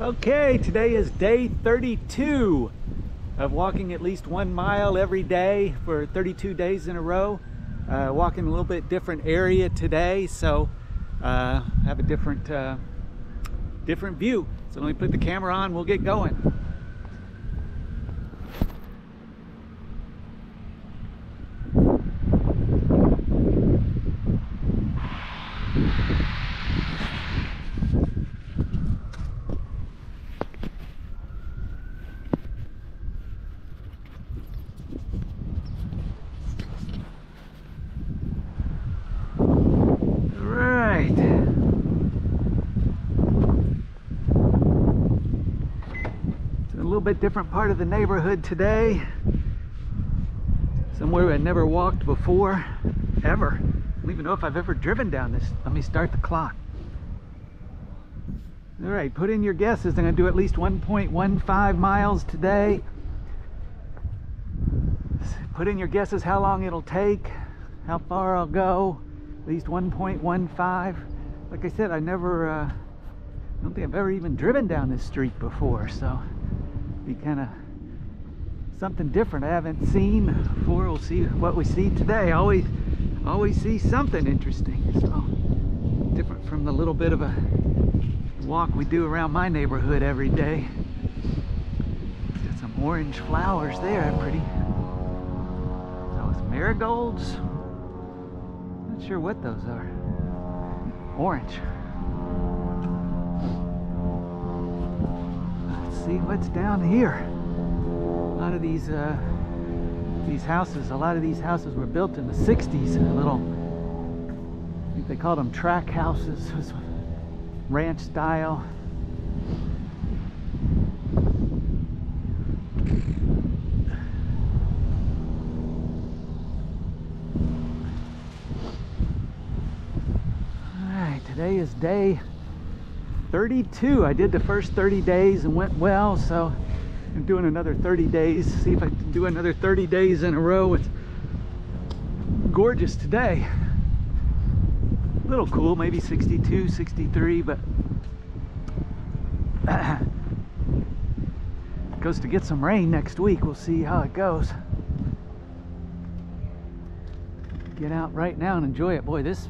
Okay, today is day 32 of walking at least 1 mile every day for 32 days in a row. Walking a little bit different area today, so have a different view. So let me put the camera on, we'll get going. Bit different part of the neighborhood today, somewhere I never walked before ever. I don't even know if I've ever driven down this. Let me start the clock. All right, put in your guesses. I'm going to do at least 1.15 miles today. Put in your guesses how long it'll take, how far I'll go. At least 1.15. Like I said, I never don't think I've ever even driven down this street before, so be kind of something different I haven't seen before. We'll see what we see today. Always see something interesting, so different from the little bit of a walk we do around my neighborhood every day. Got some orange flowers there, pretty. Oh, it's marigolds. Not sure what those are. Orange. See what's down here. A lot of these houses were built in the 60s. I think they called them track houses, ranch style. All right, today is day 32. I did the first 30 days and went well, so I'm doing another 30 days. See if I can do another 30 days in a row. It's gorgeous today. A little cool, maybe 62, 63, but it goes to get some rain next week. We'll see how it goes. Get out right now and enjoy it. Boy, this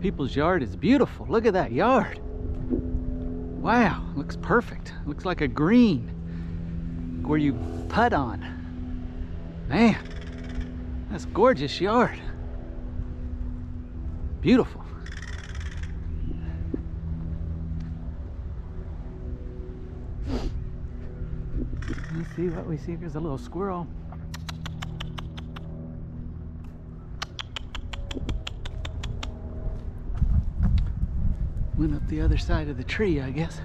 people's yard is beautiful. Look at that yard. Wow, looks perfect. Looks like a green where you putt on. Man, that's a gorgeous yard. Beautiful. Let's see what we see. Here's a little squirrel. Went up the other side of the tree, I guess.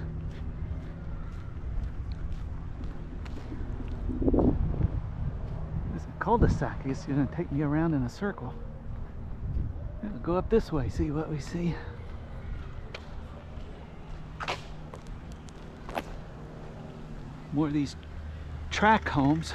There's a cul-de-sac. I guess you're gonna take me around in a circle. I'll go up this way, see what we see. More of these tract homes.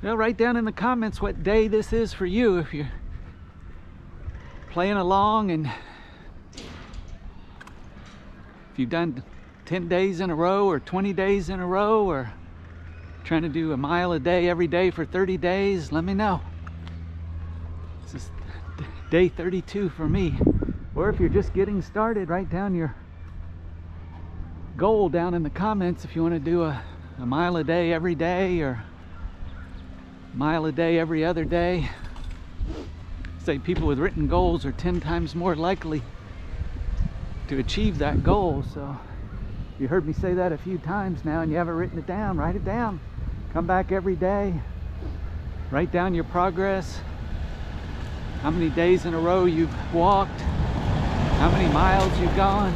Well, write down in the comments what day this is for you if you're playing along, and if you've done 10 days in a row or 20 days in a row or trying to do a mile a day every day for 30 days, let me know. This is day 32 for me. Or if you're just getting started, write down your goal down in the comments if you want to do a mile a day every day or mile a day every other day. Say people with written goals are 10 times more likely to achieve that goal. So you heard me say that a few times now and you haven't written it down, write it down. Come back every day, write down your progress, how many days in a row you've walked, how many miles you've gone.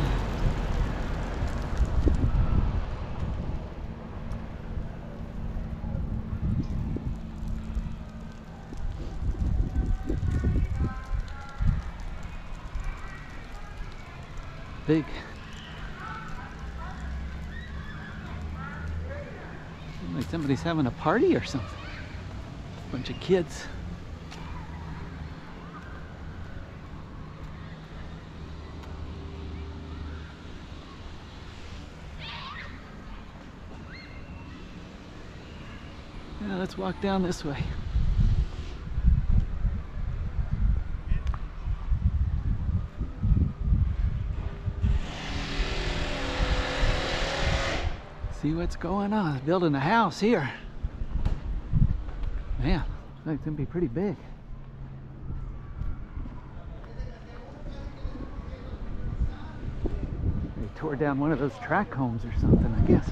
Big Like somebody's having a party or something. Bunch of kids. Yeah, let's walk down this way. See what's going on. They're building a house here. Man, that's gonna be pretty big. They tore down one of those tract homes or something, I guess.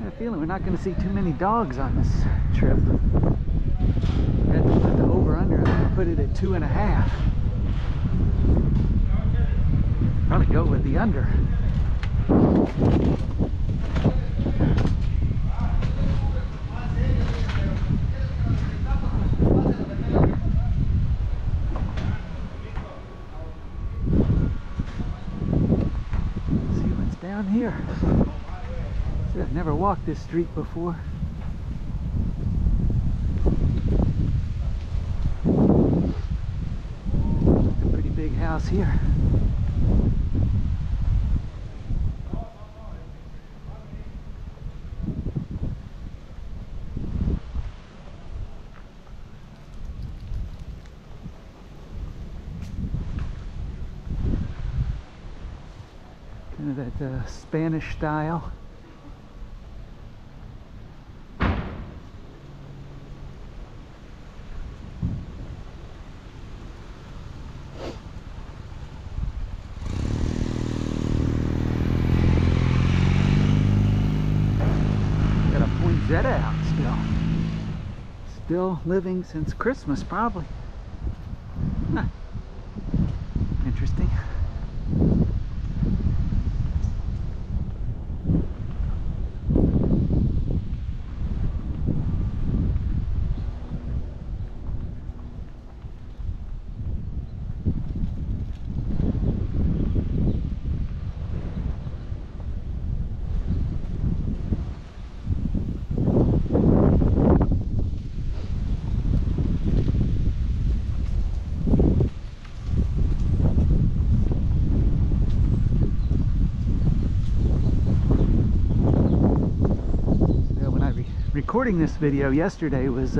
I have a feeling we're not gonna see too many dogs on this trip. I had to put the over-under and put it at 2.5. Probably go with the under. Down here. I've never walked this street before. It's a pretty big house here. Kind of that Spanish style. Got a poinsettia out still. Still living since Christmas, probably. Huh. Interesting. Recording this video yesterday was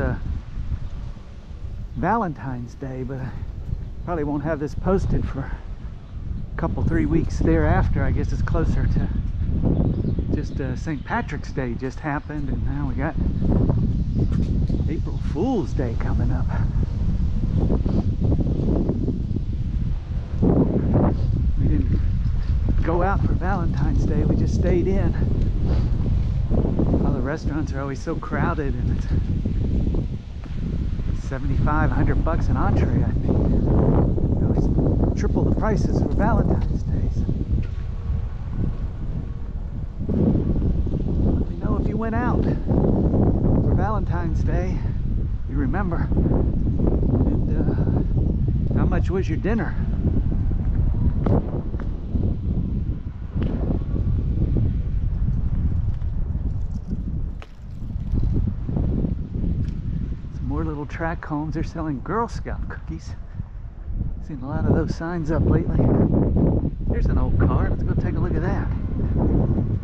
Valentine's Day, but I probably won't have this posted for a couple, 3 weeks thereafter. I guess it's closer to just St. Patrick's Day just happened, and now we got April Fool's Day coming up. We didn't go out for Valentine's Day, we just stayed in. All the restaurants are always so crowded, and it's 75, 100 bucks an entree, I think. Always triple the prices for Valentine's Days. Let me know if you went out for Valentine's Day, you remember, and how much was your dinner? Tract homes. They're selling Girl Scout cookies. Seen a lot of those signs up lately. Here's an old car. Let's go take a look at that.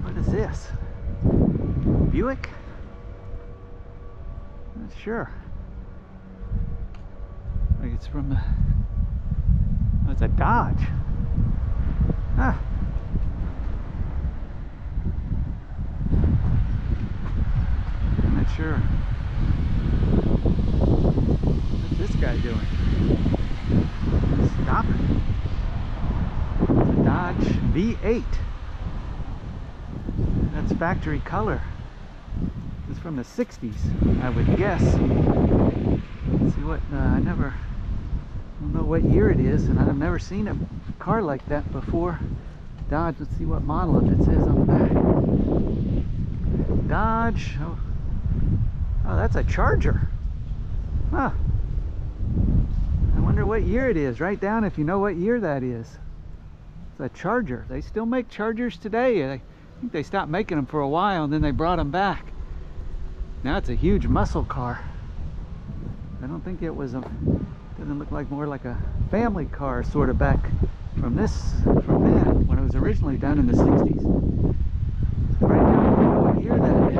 What is this? Buick? Not sure. I think it's from the... Oh, it's a Dodge. Huh. I'm not sure. What's this guy doing? Stop it. It's a Dodge V8. That's factory color. It's from the 60s, I would guess. Let's see what, I don't know what year it is, and I've never seen a car like that before. Dodge, let's see what model of it says on the back. Dodge, oh that's a Charger. Huh. I wonder what year it is. Write down if you know what year that is. It's a Charger. They still make Chargers today. I think they stopped making them for a while and then they brought them back. Now it's a huge muscle car. I don't think it was a, doesn't look like, more like a family car sort of back from this, from then, when it was originally done in the 60s. So right now, I know what year that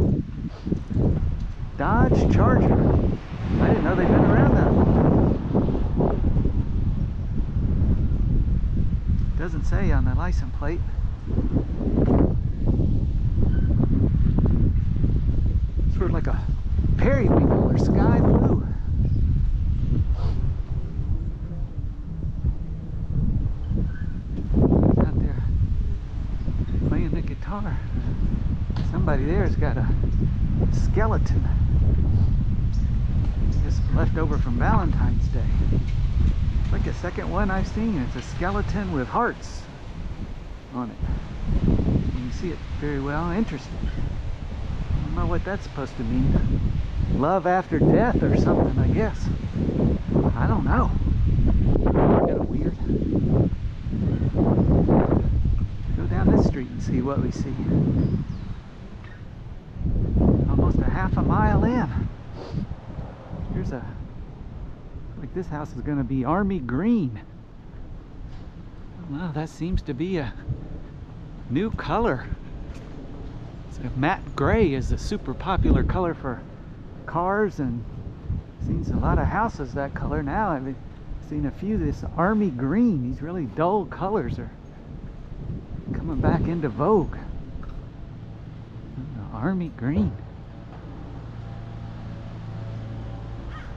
is. Dodge Charger. I didn't know they'd been around that long. Doesn't say on the license plate. Sort of like a periwinkle or sky blue. Out there playing the guitar. Somebody there's got a skeleton. Just left over from Valentine's Day. It's like the second one I've seen. It's a skeleton with hearts on it. You can see it very well. Interesting. I don't know what that's supposed to mean. Love after death or something, I guess. I don't know. Kind of weird. Go down this street and see what we see. Almost a half a mile in. Here's a, like this house is going to be army green. Well, that seems to be a new color. So matte gray is a super popular color for cars, and seems a lot of houses that color now. I've seen a few this army green. These really dull colors are coming back into vogue. Army green.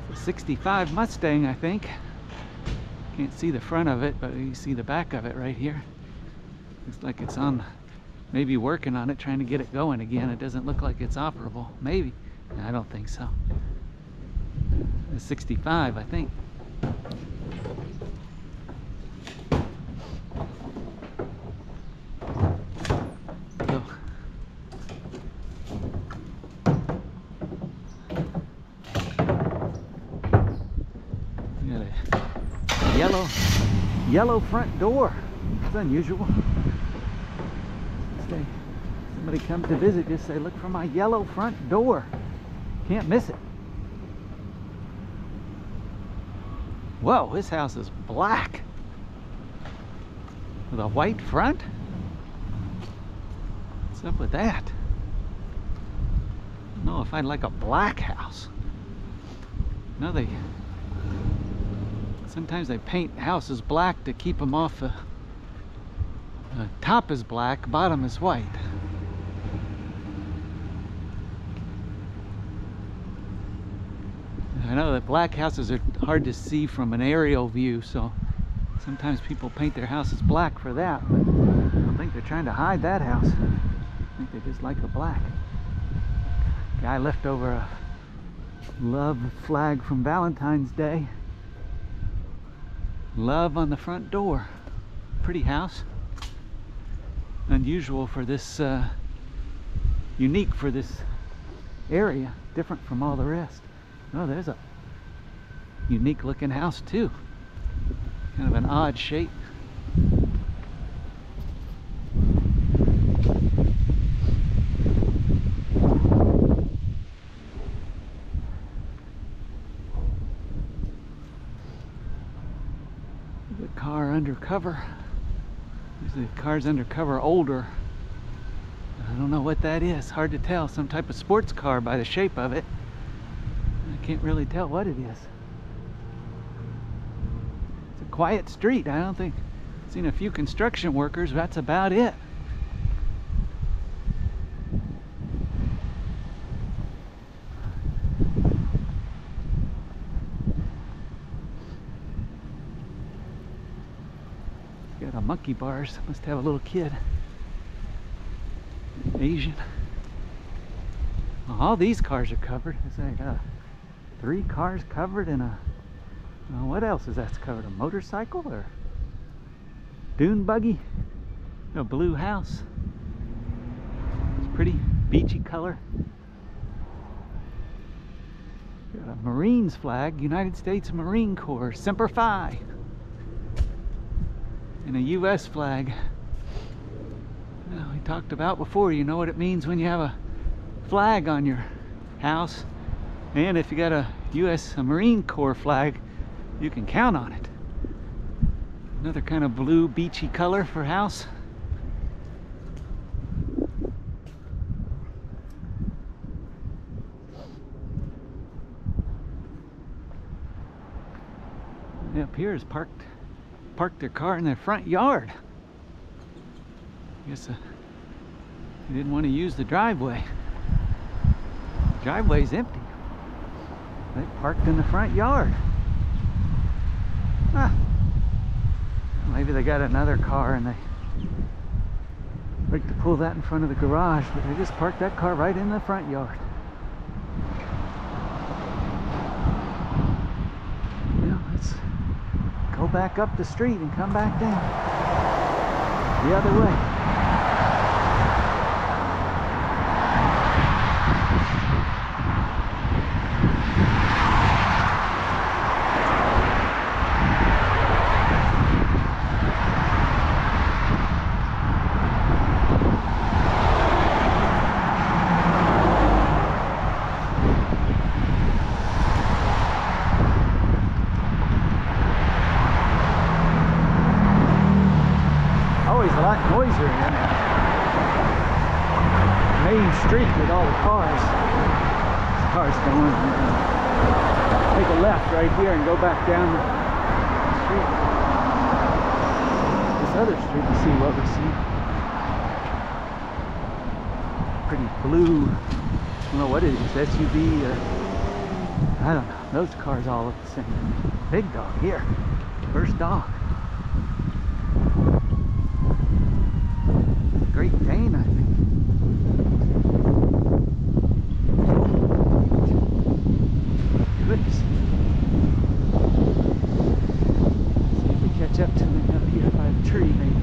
It's a 65 Mustang, I think. Can't see the front of it, but you see the back of it right here. Looks like it's on, maybe working on it, trying to get it going again. It doesn't look like it's operable. Maybe. I don't think so. It's 65, I think. So, we got a yellow front door. It's unusual. Somebody come to visit, just say, look for my yellow front door. Can't miss it. Whoa, this house is black with a white front. What's up with that? I don't know if I'd like a black house. No, they sometimes they paint houses black to keep them off. The top is black, bottom is white. I know that black houses are hard to see from an aerial view, so sometimes people paint their houses black for that, but I don't think they're trying to hide that house. I think they just like the black. Guy left over a love flag from Valentine's Day. Love on the front door. Pretty house. Unusual for this, unique for this area. Different from all the rest. Oh, there's a unique looking house too. Kind of an odd shape. The car undercover. Usually the car's undercover older. I don't know what that is. Hard to tell. Some type of sports car by the shape of it. Can't really tell what it is. It's a quiet street. I don't think I've seen a few construction workers. That's about it. It's got a monkey bars. Must have a little kid. Asian. Well, all these cars are covered. It's like, three cars covered in a, well, what else is that's covered? A motorcycle or dune buggy? A blue house. It's pretty beachy color. Got a Marines flag, United States Marine Corps, Semper Fi. And a U.S. flag. talked about before, you know what it means when you have a flag on your house. And if you got a U.S. Marine Corps flag, you can count on it. Another kind of blue beachy color for house. Up here is parked their car in their front yard. I guess they didn't want to use the driveway. The driveway's empty. They parked in the front yard. Huh. Maybe they got another car and they like to pull that in front of the garage, but they just parked that car right in the front yard. Now let's go back up the street and come back down the other way. SUV, I don't know, those cars all look the same. Big dog here, first dog. Great Dane, I think. Goodness. See if we catch up to him up here by the tree, maybe.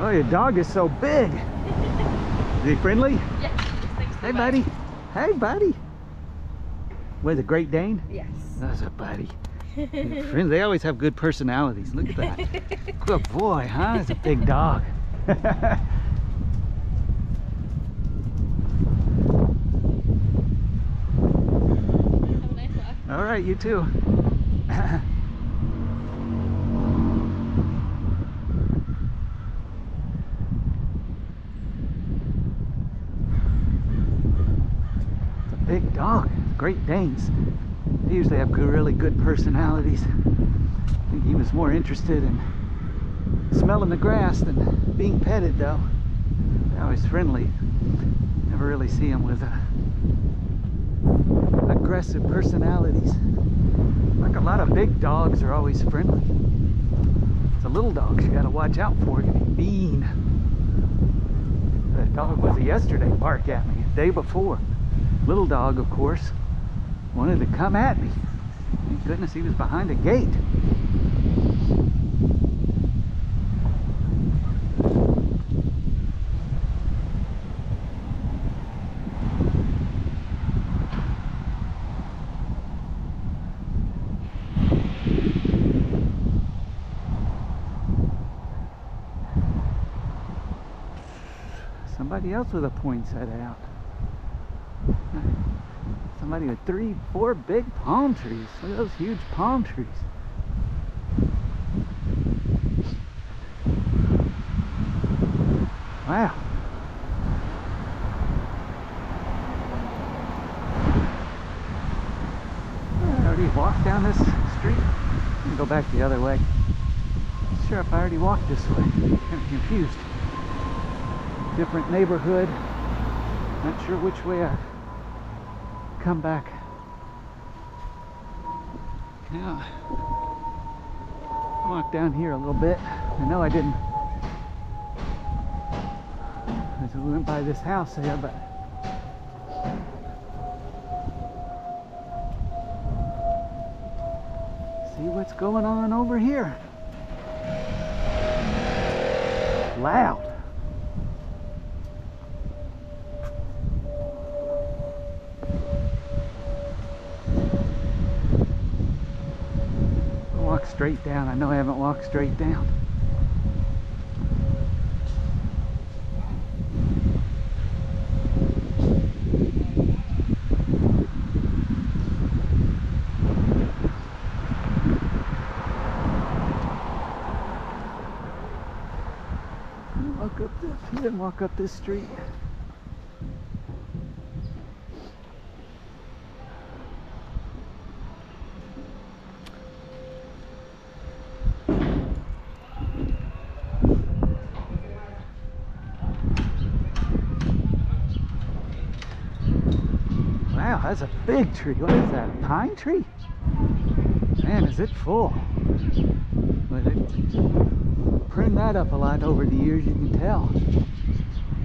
Oh, your dog is so big. Is he friendly? Yes. Hey, buddy. Hey, buddy. With a Great Dane? Yes. That's a buddy. Friends, they always have good personalities. Look at that. Good boy, huh? That's a big dog. Have a nice walk. All right, you too. Big dog, Great Danes. They usually have really good personalities. I think he was more interested in smelling the grass than being petted, though. They're always friendly. Never really see him with aggressive personalities. Like a lot of big dogs are always friendly. The little dogs you got to watch out for. You're mean. The dog was yesterday barked at me. The day before. Little dog, of course, wanted to come at me. Thank goodness he was behind a gate. Somebody else with a poinsettia out. Somebody with 3, 4 big palm trees. Look at those huge palm trees. Wow. I already walked down this street. I'm gonna go back the other way. I'm sure if I already walked this way. I'm kind of confused. Different neighborhood. Not sure which way I come back. Now, walk down here a little bit. I know I didn't. I just went by this house there, but see what's going on over here. Loud. straight down. I know I haven't walked straight down. Walk up this hill and walk up this street. Wow, that's a big tree. What is that, a pine tree? Man, is it full. But they've pruned that up a lot over the years, you can tell.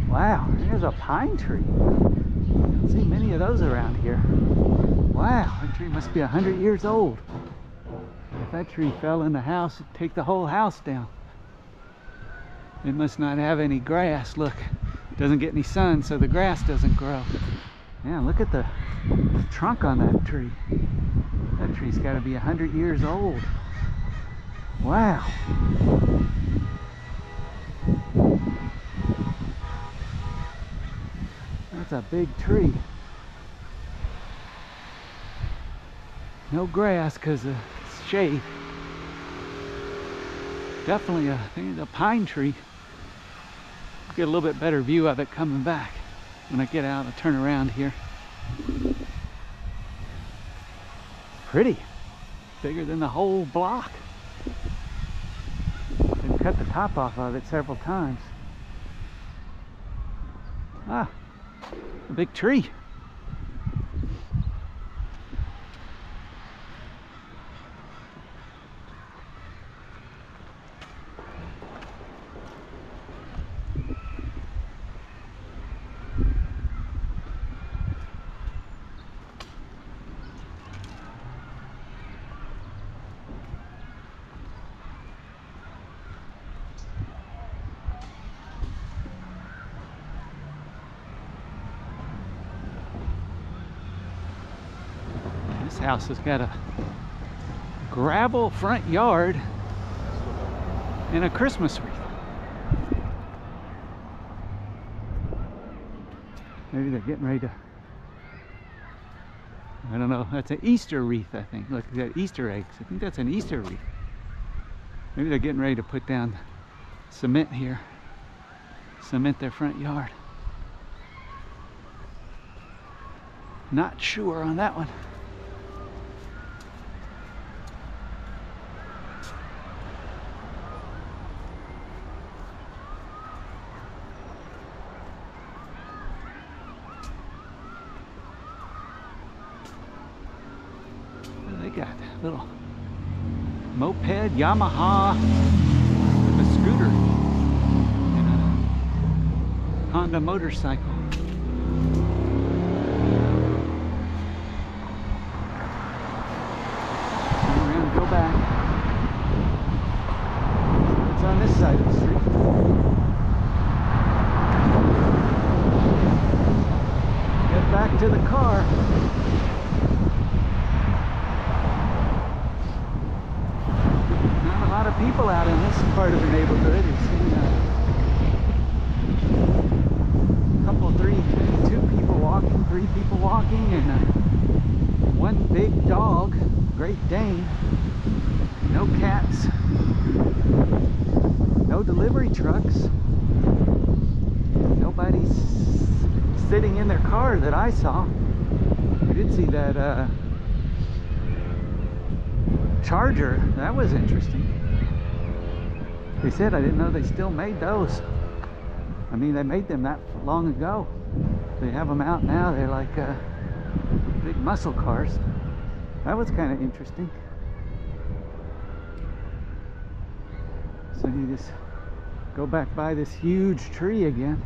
Wow, there's a pine tree. I don't see many of those around here. Wow, that tree must be 100 years old. If that tree fell in the house, it'd take the whole house down. It must not have any grass. Look, it doesn't get any sun, so the grass doesn't grow. Yeah, look at the trunk on that tree. That tree's got to be 100 years old. Wow. That's a big tree. No grass because of shade. Definitely a pine tree. Get a little bit better view of it coming back. When I get out, I turn around here. Pretty. Bigger than the whole block. They've cut the top off of it several times. Ah, a big tree. This house has got a gravel front yard and a Christmas wreath. Maybe they're getting ready to, I don't know, that's an Easter wreath, I think. Look, they got Easter eggs. I think that's an Easter wreath. Maybe they're getting ready to put down cement here, cement their front yard. Not sure on that one. Got a little moped, Yamaha, with a scooter, and a Honda motorcycle. Turn around and go back. It's on this side of the street. Get back to the car. People out in this part of the neighborhood, you've seen a couple, maybe three people walking, and one big dog, Great Dane. No cats, no delivery trucks, nobody's sitting in their car that I saw. I did see that Charger. That was interesting. They said, I didn't know they still made those. I mean, they made them that long ago. They have them out now. They're like big muscle cars. That was kind of interesting. So you just go back by this huge tree again.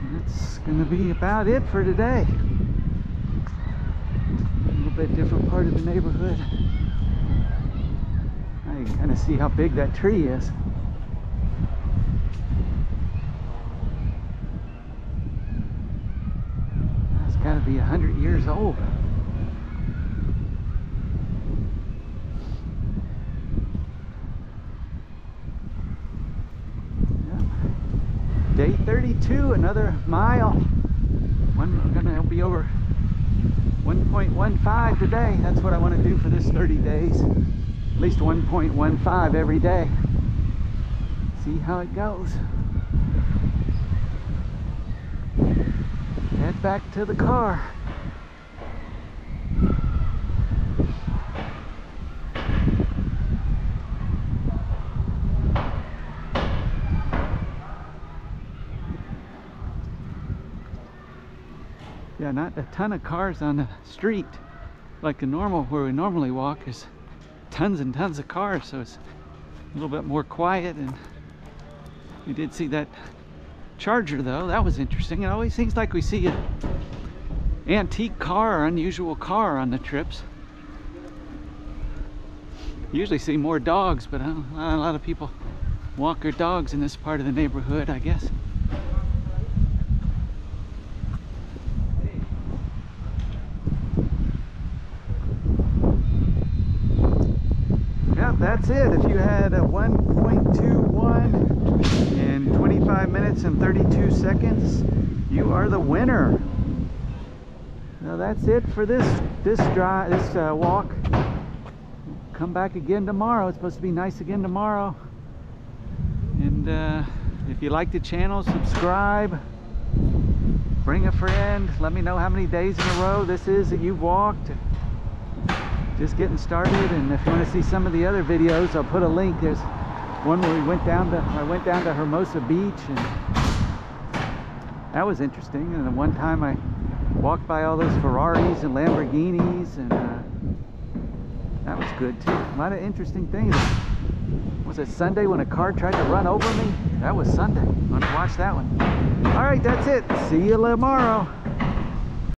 And that's going to be about it for today. A little bit different part of the neighborhood. You can kind of see how big that tree is. That's got to be 100 years old. Day 32, another mile. We're gonna be over 1.15 today. That's what I want to do for this 30 days. At least 1.15 every day. See how it goes. Head back to the car. Yeah, not a ton of cars on the street like the normal, where we normally walk. There's tons and tons of cars, so it's a little bit more quiet. And we did see that Charger, though. That was interesting. It always seems like we see an antique car or unusual car on the trips. Usually see more dogs, but a lot of people walk their dogs in this part of the neighborhood, I guess. That's it. If you had a 1.21 in 25 minutes and 32 seconds, you are the winner. Now that's it for this walk. Come back again tomorrow. It's supposed to be nice again tomorrow. And if you like the channel, subscribe. Bring a friend. Let me know how many days in a row this is that you've walked. Just getting started, and if you want to see some of the other videos, I'll put a link. There's one where I went down to Hermosa Beach, and that was interesting. And the one time I walked by all those Ferraris and Lamborghinis, and that was good too. A lot of interesting things. Was it Sunday when a car tried to run over me? That was Sunday. I'm gonna watch that one. All right, that's it. See you tomorrow.